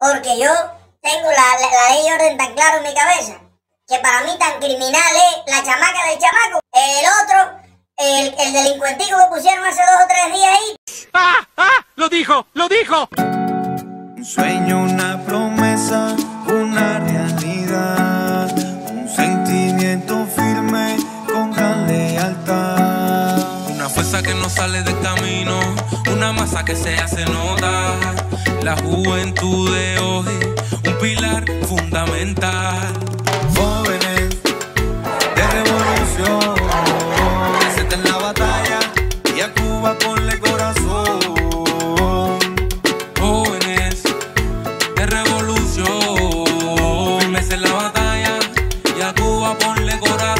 Porque yo tengo la ley y orden tan claro en mi cabeza, que para mí tan criminal es la chamaca del chamaco. El otro, el delincuentico que pusieron hace 2 o 3 días ahí. ¡Ah! ¡Ah! ¡Lo dijo! ¡Lo dijo! Un sueño, una promesa, una realidad, un sentimiento firme con gran lealtad. Una fuerza que no sale del camino, una masa que se hace notar. La juventud de hoy, un pilar fundamental. Jóvenes de revolución, presente en la batalla y a Cuba ponle corazón. Jóvenes de revolución, presente en la batalla y a Cuba ponle corazón.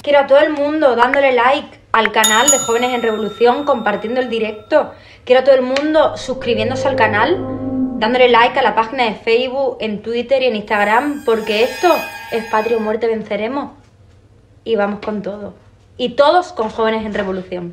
Quiero a todo el mundo dándole like al canal de Jóvenes en Revolución, compartiendo el directo. Quiero a todo el mundo suscribiéndose al canal, dándole like a la página de Facebook, en Twitter y en Instagram, porque esto es Patria o Muerte Venceremos. Y vamos con todo. Y todos con Jóvenes en Revolución.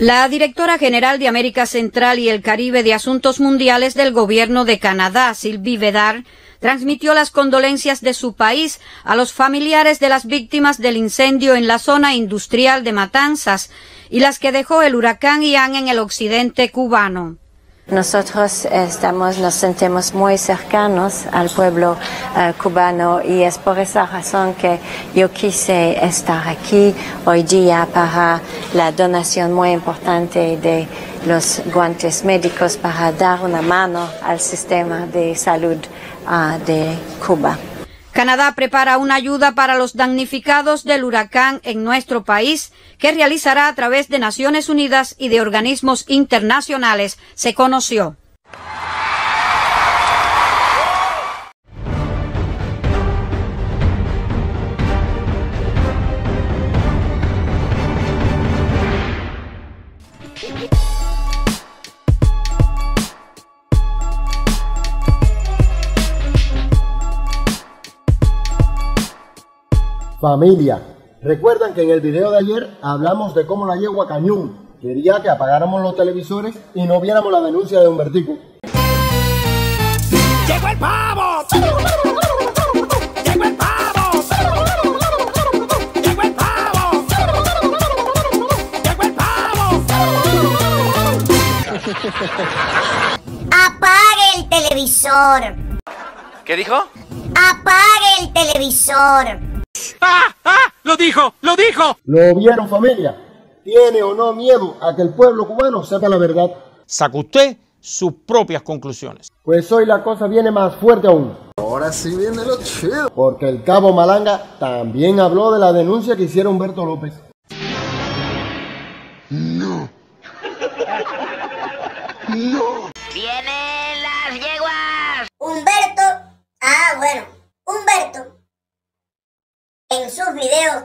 La directora general de América Central y el Caribe de Asuntos Mundiales del Gobierno de Canadá, Sylvie Bedard, transmitió las condolencias de su país a los familiares de las víctimas del incendio en la zona industrial de Matanzas y las que dejó el huracán Ian en el occidente cubano. Nosotros nos sentimos muy cercanos al pueblo cubano, y es por esa razón que yo quise estar aquí hoy día para la donación muy importante de los guantes médicos para dar una mano al sistema de salud de Cuba. Canadá prepara una ayuda para los damnificados del huracán en nuestro país, que realizará a través de Naciones Unidas y de organismos internacionales, se conoció. Familia, recuerdan que en el video de ayer hablamos de cómo la yegua Cañón quería que apagáramos los televisores y no viéramos la denuncia de Humbertico. ¡Llegó el pavo! ¡Llegó el pavo! ¡Llegó el pavo! ¡Llegó el pavo! ¡Apague el televisor! ¿Qué dijo? ¡Apague el televisor! ¡Ah! ¡Ah! ¡Lo dijo! ¡Lo dijo! ¿Lo vieron, familia? ¿Tiene o no miedo a que el pueblo cubano sepa la verdad? Saca usted sus propias conclusiones. Pues hoy la cosa viene más fuerte aún. Ahora sí viene lo chido. Porque el Cabo Malanga también habló de la denuncia que hicieron Humberto López. ¡No! ¡No! ¡Vienen las yeguas! Humberto... Ah, bueno. Humberto en sus videos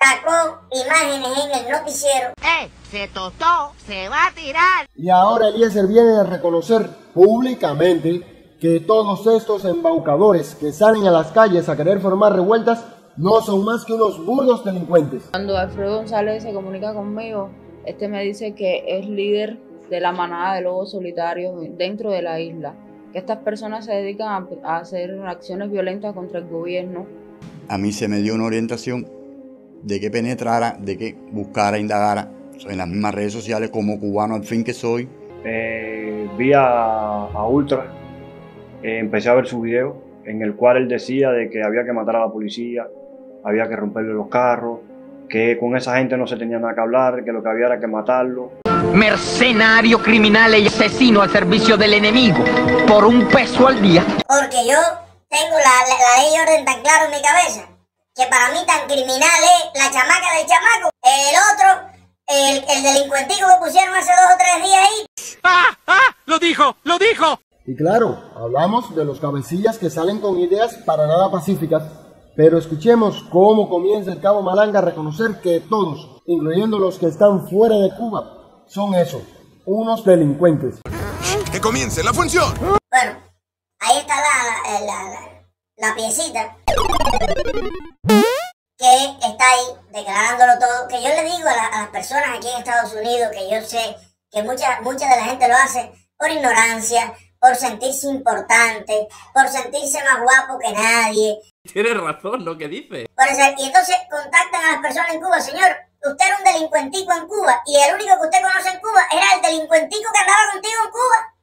sacó imágenes en el noticiero. ¡Ey! ¡Se tostó! ¡Se va a tirar! Y ahora Eliezer viene a reconocer públicamente que todos estos embaucadores que salen a las calles a querer formar revueltas no son más que unos burdos delincuentes. Cuando Alfredo González se comunica conmigo, este me dice que es líder de la manada de lobos solitarios dentro de la isla, que estas personas se dedican a hacer acciones violentas contra el gobierno. A mí se me dio una orientación de que penetrara, de que buscara, indagara en las mismas redes sociales como cubano al fin que soy. Vi a Ultra, empecé a ver su video en el cual él decía de que había que matar a la policía, había que romperle los carros, que con esa gente no se tenía nada que hablar, que lo que había era que matarlo. Mercenario, criminal y asesino al servicio del enemigo por $1 al día. Porque yo... tengo la ley y orden tan claro en mi cabeza, que para mí tan criminal es la chamaca del chamaco. El otro, el delincuentico que pusieron hace 2 o 3 días ahí. ¡Ah! ¡Ah! ¡Lo dijo! ¡Lo dijo! Y claro, hablamos de los cabecillas que salen con ideas para nada pacíficas, pero escuchemos cómo comienza el Cabo Malanga a reconocer que todos, incluyendo los que están fuera de Cuba, son eso, unos delincuentes. comience la función. Bueno, ahí está la piecita que está ahí declarándolo todo. Que yo le digo a las personas aquí en Estados Unidos, que yo sé que mucha de la gente lo hace por ignorancia, por sentirse importante, por sentirse más guapo que nadie. Tienes razón lo que dice. Por eso, y entonces contactan a las personas en Cuba. Señor, usted era un delincuentico en Cuba, y el único que usted conoce en Cuba era el delincuentico que andaba contigo en Cuba.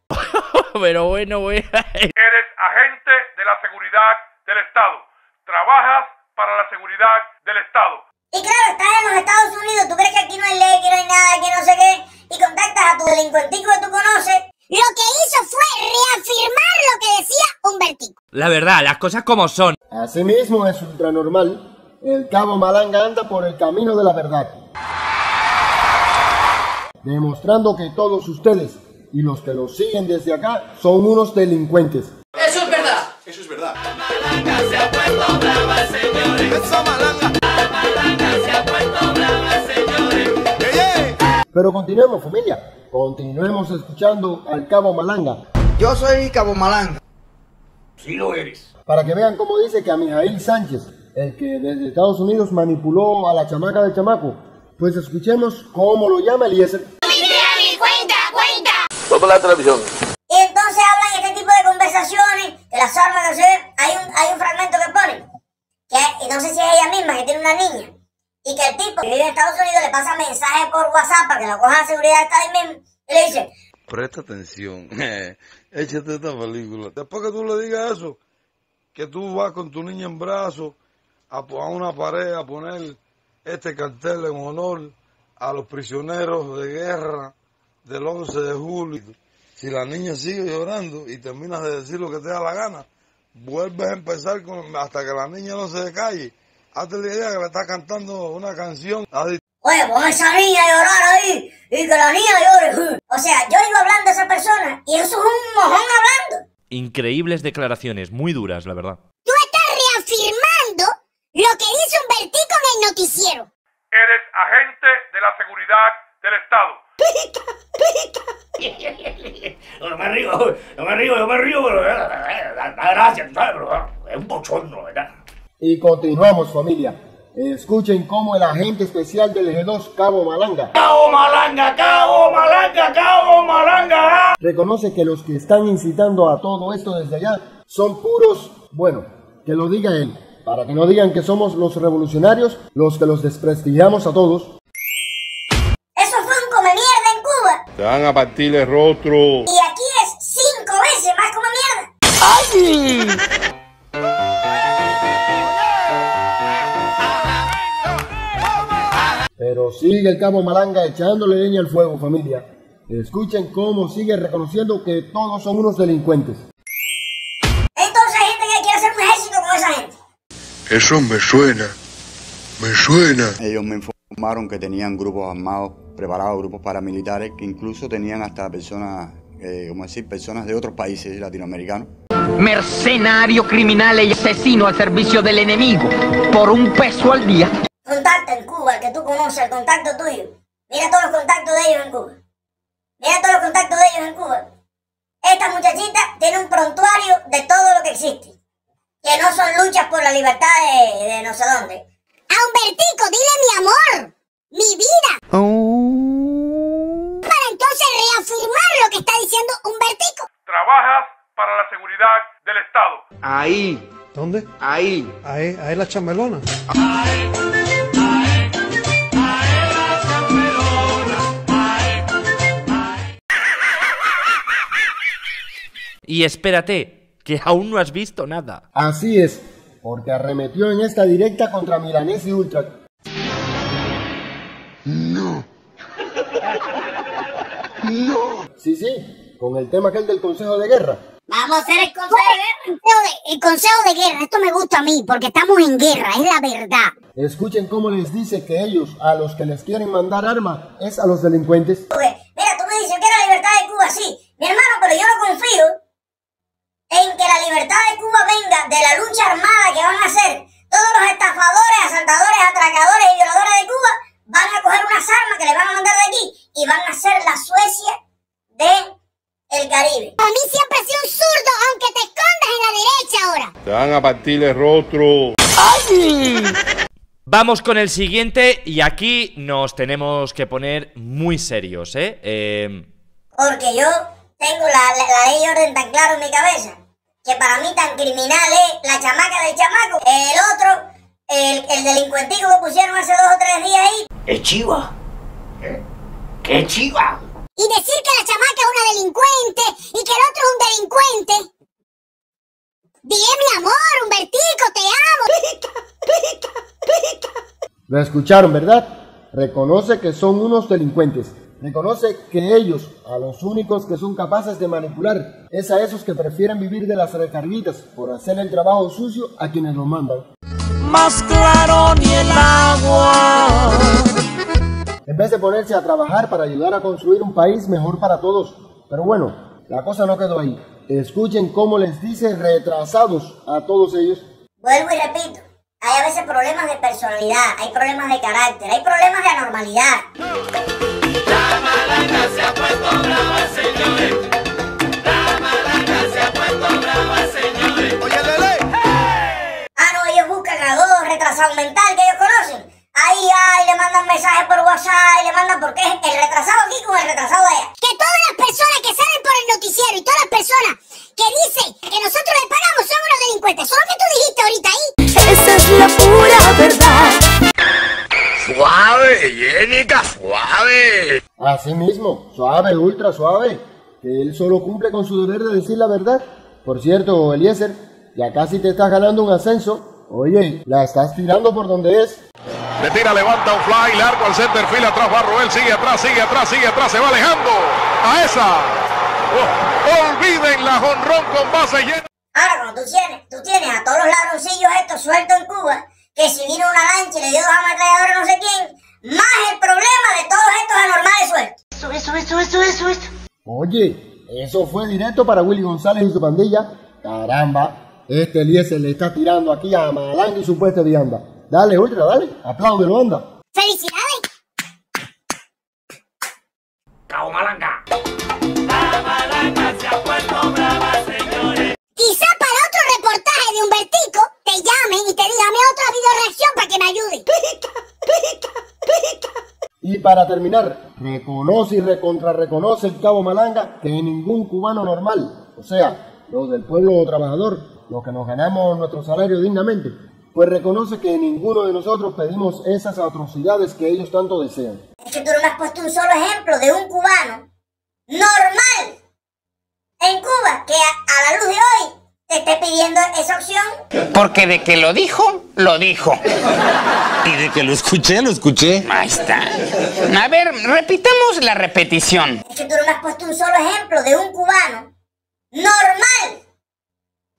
Pero bueno, güey. Eres agente de la seguridad del Estado. Trabajas para la seguridad del Estado. Y claro, estás en los Estados Unidos, tú crees que aquí no hay ley, que no hay nada, que no sé qué, y contactas a tu delincuentico que tú conoces. Lo que hizo fue reafirmar lo que decía Humbertico. La verdad, las cosas como son. Asimismo es ultra normal. El Cabo Malanga anda por el camino de la verdad, demostrando que todos ustedes y los que los siguen desde acá son unos delincuentes. ¡Eso es verdad! ¡Eso es verdad! Malanga se ha puesto brava, señores. ¡Eso Malanga! Malanga se ha puesto brava, señores. ¡Ey, ey! Pero continuemos, familia. Continuemos escuchando al Cabo Malanga. Yo soy Cabo Malanga. Sí lo eres. Para que vean cómo dice que a Mijaíl Sánchez, el que desde Estados Unidos manipuló a la chamaca del chamaco, pues escuchemos cómo lo llama Eliezer. ¡Cuenta, cuenta! Vamos a la televisión. Y entonces hablan este tipo de conversaciones, de las armas que se ven. Hay un fragmento que ponen, que no sé si es ella misma, que tiene una niña, y que el tipo que vive en Estados Unidos le pasa mensajes por WhatsApp para que lo coja la seguridad está ahí mismo, y le dice: presta atención, échate esta película. Después que tú le digas eso, que tú vas con tu niña en brazos a una pared a poner este cartel en honor a los prisioneros de guerra del 11 de julio. Si la niña sigue llorando y terminas de decir lo que te da la gana, vuelves a empezar hasta que la niña no se decalle. Hazte la idea que le estás cantando una canción. Oye, pon esa niña a llorar ahí y que la niña llore. O sea, yo iba hablando a esa persona y eso es un mojón hablando. Increíbles declaraciones, muy duras, la verdad. Tú estás reafirmando lo que hizo Humbertico en el noticiero. Eres agente de la seguridad del Estado. ¡Pita! ¡Pita! No me río, pero la gracia, ¿sabes? Es un bochorno, ¿verdad? Y continuamos, familia. Escuchen cómo el agente especial del G2, Cabo Malanga. ¡Cabo Malanga, Cabo Malanga, Cabo Malanga! Reconoce que los que están incitando a todo esto desde allá son puros... Bueno, que lo diga él, para que no digan que somos los revolucionarios los que los desprestigiamos a todos. ¡Eso fue un come mierda en Cuba! ¡Te van a partir el rostro! Y aquí es 5 veces más come mierda. ¡Ay! Pero sigue el Cabo Malanga echándole leña al fuego, familia. Escuchen cómo sigue reconociendo que todos son unos delincuentes. Entonces hay gente que quiere hacer un ejército con esa gente. Eso me suena. Me suena. Ellos me informaron que tenían grupos armados preparados, grupos paramilitares, que incluso tenían hasta personas, ¿cómo decir? Personas de otros países latinoamericanos. Mercenario, criminal y asesino al servicio del enemigo por $1 al día. Contacto en Cuba, el que tú conoces, el contacto tuyo. Mira todos los contactos de ellos en Cuba. Mira todos los contactos de ellos en Cuba. Esta muchachita tiene un prontuario de todo lo que existe, que no son luchas por la libertad de no sé dónde. A Humbertico, dile mi amor, mi vida. Oh. Para entonces reafirmar lo que está diciendo Humbertico. Trabajas para la seguridad del Estado. Ahí. ¿Dónde? Ahí. Ahí, ahí la chambelona. Ahí. Y espérate, que aún no has visto nada. Así es, porque arremetió en esta directa contra Milanés y Ultra. No. No. Sí, sí, con el tema aquel del Consejo de Guerra. Vamos a hacer el Consejo de Guerra. El Consejo de Guerra, esto me gusta a mí, porque estamos en guerra, es la verdad. Escuchen cómo les dice que ellos, a los que les quieren mandar armas, es a los delincuentes. Oye, mira, tú me dices que la libertad de Cuba, sí. Mi hermano, pero yo no confío en que la libertad de Cuba venga de la lucha armada que van a hacer todos los estafadores, asaltadores, atracadores y violadores de Cuba. Van a coger unas armas que les van a mandar de aquí y van a hacer la Suecia del Caribe. Te van a partir el rostro. ¡Ay! Vamos con el siguiente y aquí nos tenemos que poner muy serios, ¿eh? Porque yo tengo la ley y orden tan claro en mi cabeza que para mí tan criminal es la chamaca del chamaco. El otro, el delincuentico que pusieron hace 2 o 3 días ahí. ¿Es chiva? ¿Eh? ¿Qué chiva? Y decir que la chamaca es una delincuente y que el otro es un delincuente. Dile, mi amor, Humbertico, te amo. Pica, pica, pica. Lo escucharon, ¿verdad? Reconoce que son unos delincuentes. Reconoce que ellos, a los únicos que son capaces de manipular, es a esos que prefieren vivir de las recarguitas por hacer el trabajo sucio a quienes lo mandan. Más claro ni el agua. En vez de ponerse a trabajar para ayudar a construir un país mejor para todos. Pero bueno, la cosa no quedó ahí. Escuchen cómo les dice retrasados a todos ellos. Vuelvo y repito, hay a veces problemas de personalidad, hay problemas de carácter, hay problemas de anormalidad. La Malanga se ha puesto brava, señores. La Malanga se ha puesto brava, señores. Oye, Lele. ¡Hey! Ah, no, ellos buscan a 2 retrasados mental que ellos conocen. Ahí, ahí, le mandan mensajes por WhatsApp, y le mandan porque es el retrasado aquí con el retrasado allá. Que todas las personas que salen por el noticiero y todas las personas que dicen que nosotros les pagamos son unos delincuentes. Eso es lo que tú dijiste ahorita ahí. Esa es la pura verdad. Suave, Yénica, suave. Así mismo, suave, ultra suave. Que él solo cumple con su deber de decir la verdad. Por cierto, Eliezer, ya casi te estás ganando un ascenso. Oye, la estás tirando por donde es. Le tira, levanta un fly, largo al center field, atrás va Roel, sigue atrás, sigue atrás, sigue atrás, se va alejando. A esa. Oh, olviden la jonrón con base llena. Ahora, cuando tú tienes a todos los ladroncillos estos sueltos en Cuba, que si vino una lancha y le dio 2 ametralladores no sé quién, más el problema de todos estos anormales sueltos. Eso. Oye, eso fue directo para Willy González y su pandilla. Caramba, este Eliezer le está tirando aquí a Malanga y su puesta de vianda. Dale, ultra, dale. Apláudelo, anda. ¡Felicidades! ¡Cabo Malanga! La Malanga se ha puesto brava, señores. Quizá para otro reportaje de Humbertico te llamen y te digan otra videoreacción para que me ayude. ¡Pica, pica, pica! Y para terminar, reconoce y recontrarreconoce el Cabo Malanga que ningún cubano normal, o sea, los del pueblo trabajador, los que nos ganamos nuestro salario dignamente, pues reconoce que ninguno de nosotros pedimos esas atrocidades que ellos tanto desean. Es que tú no me has puesto un solo ejemplo de un cubano normal en Cuba que a la luz de hoy te esté pidiendo esa opción. Porque de que lo dijo, lo dijo. Y de que lo escuché, lo escuché. Ahí está. A ver, repitamos la repetición. Es que tú no me has puesto un solo ejemplo de un cubano normal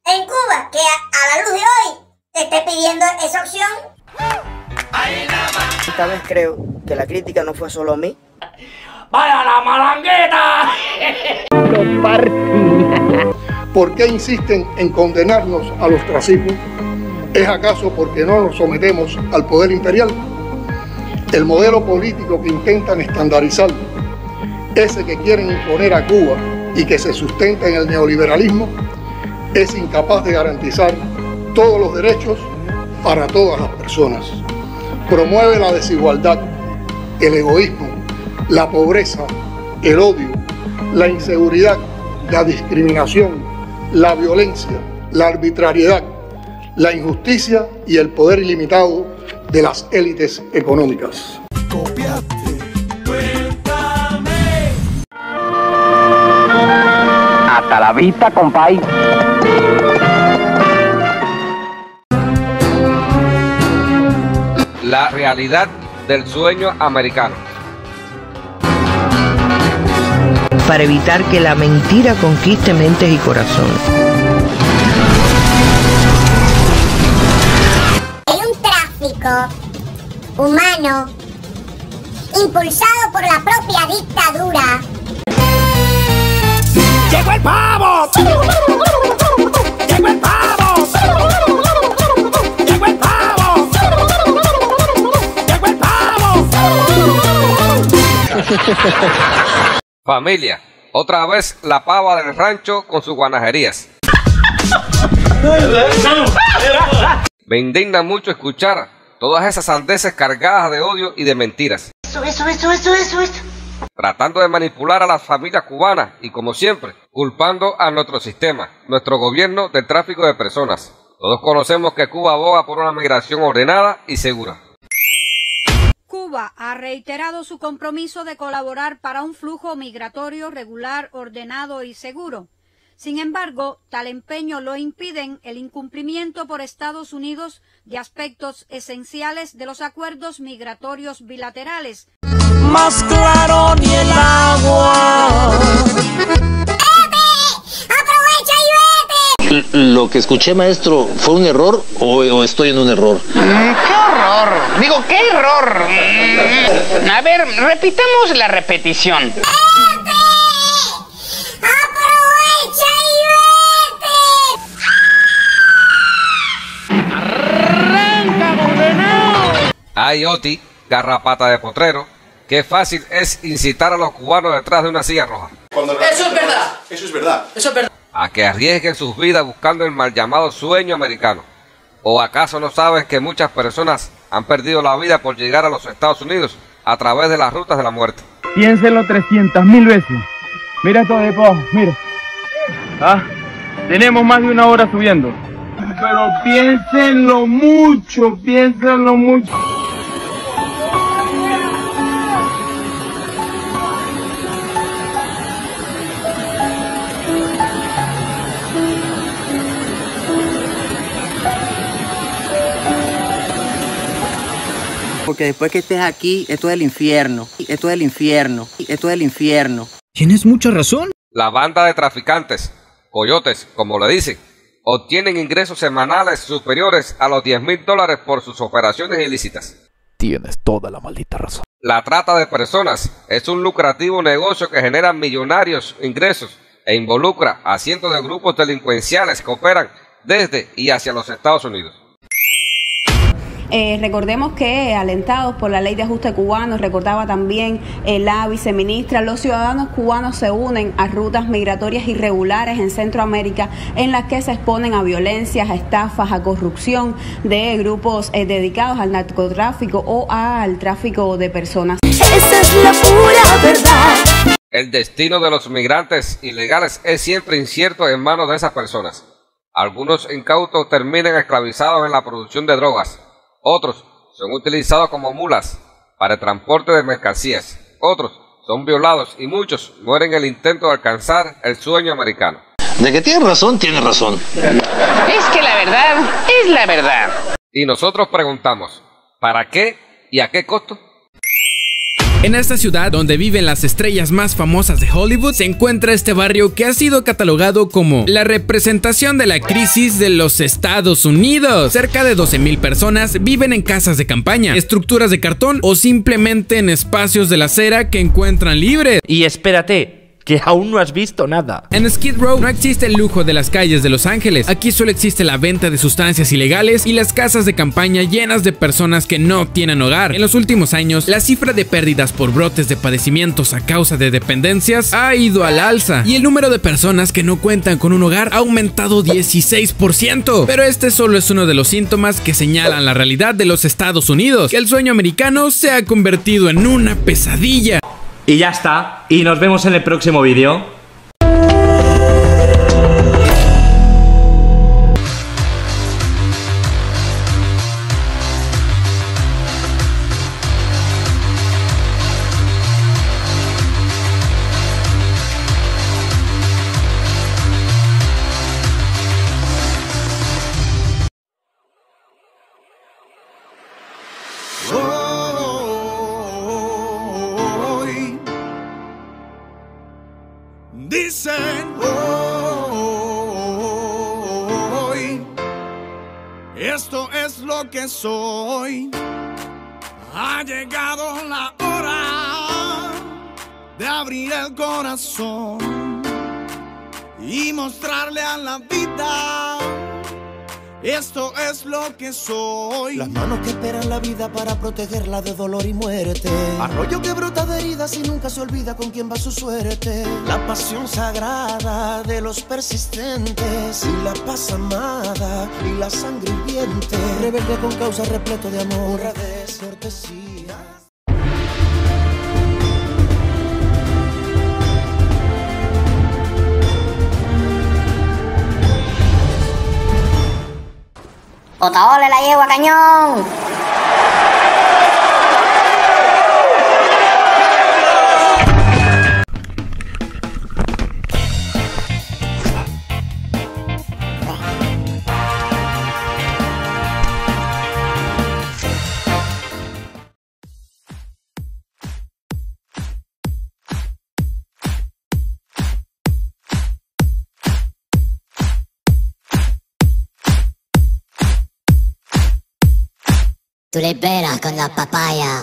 en Cuba que a la luz de hoy te esté pidiendo esa opción. Esta vez creo que la crítica no fue solo a mí. ¡Vaya la malangueta! ¿Por qué insisten en condenarnos al ostracismo? ¿Es acaso porque no nos sometemos al poder imperial? El modelo político que intentan estandarizar, ese que quieren imponer a Cuba y que se sustenta en el neoliberalismo, es incapaz de garantizar todos los derechos para todas las personas. Promueve la desigualdad, el egoísmo, la pobreza, el odio, la inseguridad, la discriminación, la violencia, la arbitrariedad, la injusticia y el poder ilimitado de las élites económicas. Copiate, cuéntame. Hasta la vista, compay. La realidad del sueño americano. Para evitar que la mentira conquiste mentes y corazones. Hay un tráfico humano impulsado por la propia dictadura. ¡Llegó el pavo! ¡Llegó el pavo! ¡Llegó el pavo! Familia, otra vez la pava del rancho con sus guanajerías. Me indigna mucho escuchar todas esas sandeces cargadas de odio y de mentiras. Eso. Tratando de manipular a las familias cubanas y, como siempre, culpando a nuestro sistema, nuestro gobierno del tráfico de personas. Todos conocemos que Cuba aboga por una migración ordenada y segura. Cuba ha reiterado su compromiso de colaborar para un flujo migratorio regular, ordenado y seguro. Sin embargo, tal empeño lo impiden el incumplimiento por Estados Unidos de aspectos esenciales de los acuerdos migratorios bilaterales. Más claro ni el agua. ¡Aprovecha y vete! Lo que escuché, maestro, ¿fue un error o estoy en un error? ¡Qué horror! Digo, ¡qué error! A ver, repitamos la repetición. Ay, Oti, Garrapata de Potrero, qué fácil es incitar a los cubanos detrás de una silla roja. Eso es verdad. Eso es verdad. Eso es verdad. A que arriesguen sus vidas buscando el mal llamado sueño americano. ¿O acaso no sabes que muchas personas han perdido la vida por llegar a los Estados Unidos a través de las rutas de la muerte? Piénselo 300.000 veces. Mira esto de abajo, mira. Ah, tenemos más de una hora subiendo. Pero piénsenlo mucho, piénsenlo mucho. Porque después que estés aquí, esto es el infierno, esto es el infierno, esto es el infierno. Tienes mucha razón. La banda de traficantes, coyotes, como le dicen, obtienen ingresos semanales superiores a los $10.000 por sus operaciones ilícitas. Tienes toda la maldita razón. La trata de personas es un lucrativo negocio que genera millonarios ingresos e involucra a cientos de grupos delincuenciales que operan desde y hacia los Estados Unidos. Recordemos que, alentados por la ley de ajuste cubano, recordaba también la viceministra, los ciudadanos cubanos se unen a rutas migratorias irregulares en Centroamérica, en las que se exponen a violencias, a estafas, a corrupción de grupos dedicados al narcotráfico o al tráfico de personas. Esa es la pura verdad. El destino de los migrantes ilegales es siempre incierto en manos de esas personas. Algunos incautos terminan esclavizados en la producción de drogas. Otros son utilizados como mulas para el transporte de mercancías. Otros son violados y muchos mueren en el intento de alcanzar el sueño americano. De que tiene razón, tiene razón. Es que la verdad es la verdad. Y nosotros preguntamos, ¿para qué y a qué costo? En esta ciudad donde viven las estrellas más famosas de Hollywood se encuentra este barrio que ha sido catalogado como la representación de la crisis de los Estados Unidos. Cerca de 12.000 personas viven en casas de campaña, estructuras de cartón o simplemente en espacios de la acera que encuentran libres. Y espérate, que aún no has visto nada. En Skid Row no existe el lujo de las calles de Los Ángeles. Aquí solo existe la venta de sustancias ilegales y las casas de campaña llenas de personas que no tienen hogar. En los últimos años, la cifra de pérdidas por brotes de padecimientos a causa de dependencias ha ido al alza y el número de personas que no cuentan con un hogar ha aumentado 16%. Pero este solo es uno de los síntomas que señalan la realidad de los Estados Unidos, que el sueño americano se ha convertido en una pesadilla. Y ya está, y nos vemos en el próximo vídeo. Dicen hoy, esto es lo que soy. Ha llegado la hora de abrir el corazón y mostrarle a la vida Esto es lo que soy. Las manos que esperan la vida para protegerla de dolor y muerte. Arroyo que brota de heridas y nunca se olvida con quién va su suerte. La pasión sagrada de los persistentes y la paz amada y la sangre hirviente. Rebelde con causa, repleto de amor, de cortesía. ¡Otaola, la yegua cañón! Tú le peras con la papaya.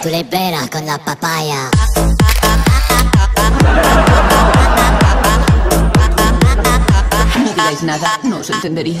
Tú le peras con la papaya. No digáis nada, no os entendería.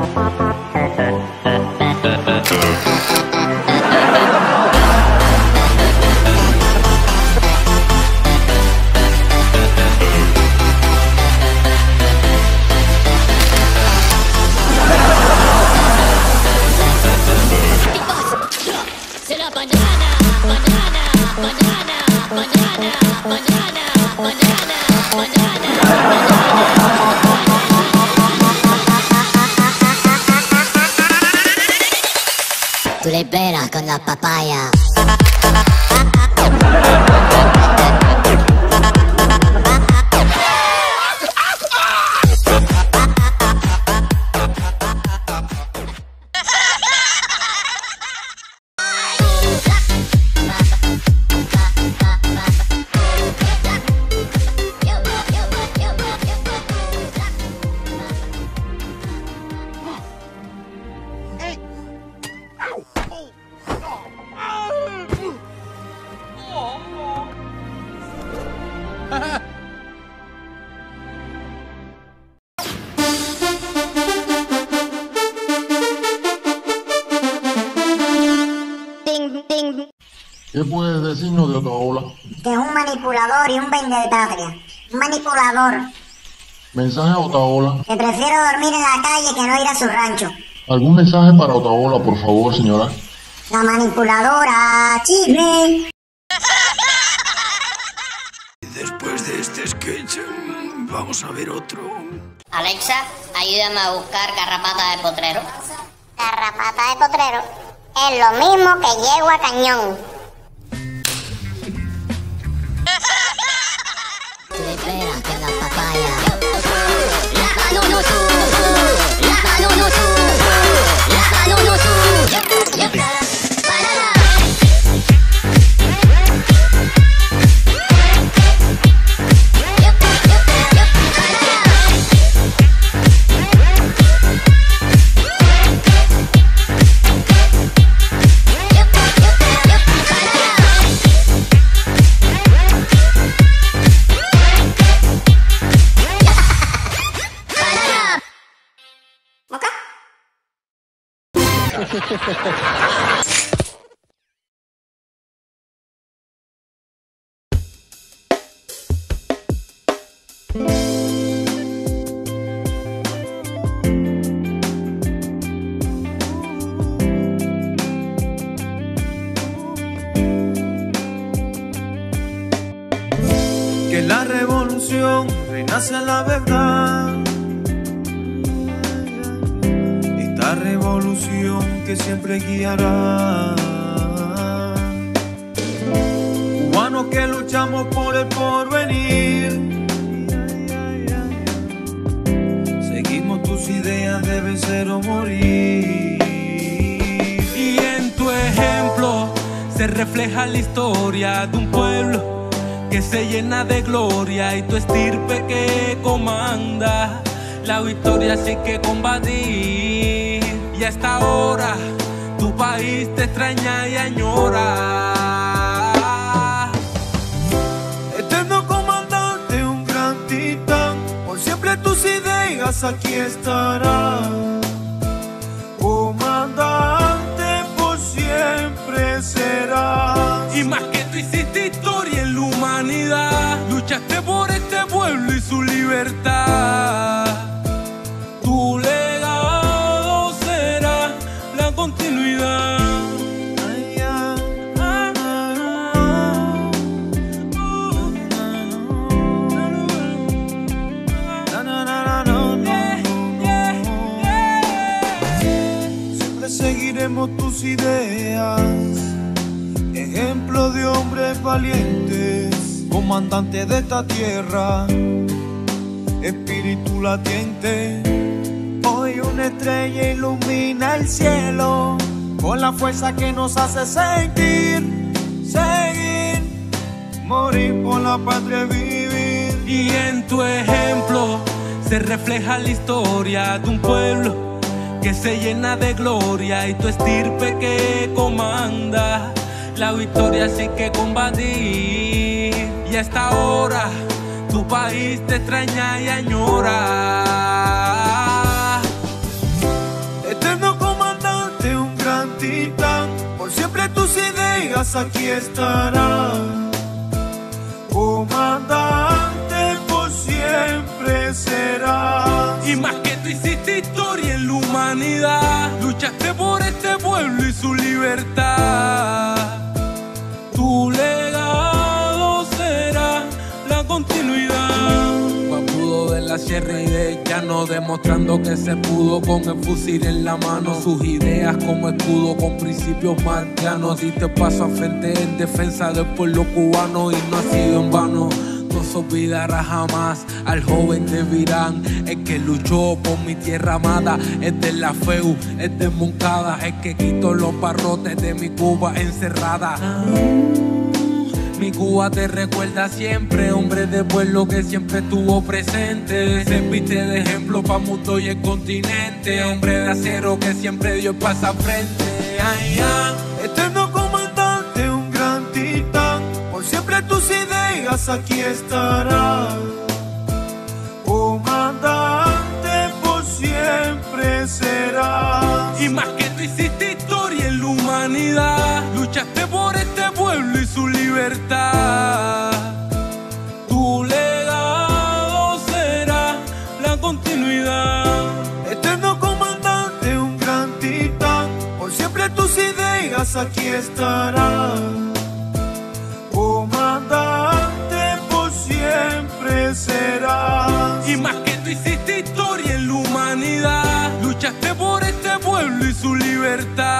Tú le peras con la papaya. ¿Qué puedes decirnos de Otaola? Que es un manipulador y un vendepatria. Un manipulador. ¿Mensaje a Otaola? Que prefiero dormir en la calle que no ir a su rancho. ¿Algún mensaje para Otaola, por favor, señora? La manipuladora, chisme. Después de este sketch, vamos a ver otro. Alexa, ayúdame a buscar Garrapata de Potrero. Garrapata de Potrero es lo mismo que Yegua Cañón. Que la revolución renace a la verdad. Esta revolución que siempre guiará. Cubanos que luchamos por el porvenir. Seguimos tus ideas de vencer o morir. Y en tu ejemplo se refleja la historia de un pueblo que se llena de gloria y tu estirpe que comanda la victoria, sí que combatir. Y hasta ahora tu país te extraña y añora. Eterno comandante, un gran titán, por siempre tus ideas aquí estarán. Comandante, por siempre serás. Y más que tú hiciste historia, luchaste por este pueblo y su libertad. Tu legado será la continuidad. Siempre seguiremos tus ideas, ejemplo de hombres valientes. Comandante de esta tierra, espíritu latiente. Hoy una estrella ilumina el cielo con la fuerza que nos hace sentir, seguir, morir por la patria y vivir. Y en tu ejemplo se refleja la historia de un pueblo que se llena de gloria y tu estirpe que comanda la victoria, sí que combatir. Y hasta ahora tu país te extraña y añora. Eterno comandante, un gran titán, por siempre tus ideas aquí estarán. Comandante, por siempre serás. Y más que tú hiciste historia en la humanidad, luchaste por este pueblo y su libertad. Tu legado continuidad. Papudo de la sierra y de llano, demostrando que se pudo con el fusil en la mano. Sus ideas como escudo con principios marcianos. Diste paso a frente en defensa del pueblo cubano y no ha sido en vano. No se olvidará jamás al joven de Virán, el que luchó por mi tierra amada. Es de la FEU, es de Moncada, el que quitó los barrotes de mi Cuba encerrada. Mi Cuba te recuerda siempre, hombre de pueblo que siempre estuvo presente. Serviste de ejemplo pa' mundo y el continente, hombre de acero que siempre dio el paso al frente. Ay, ay. Eterno comandante, un gran titán, por siempre tus ideas aquí estarán. Comandante, por siempre serás. Y más que tú hiciste historia en la humanidad, luchaste por este pueblo y su libertad. Tu legado será la continuidad. Eterno comandante, un gran titán, por siempre tus ideas aquí estarán. Comandante, por siempre serás. Y más que tú hiciste historia en la humanidad, luchaste por este pueblo y su libertad.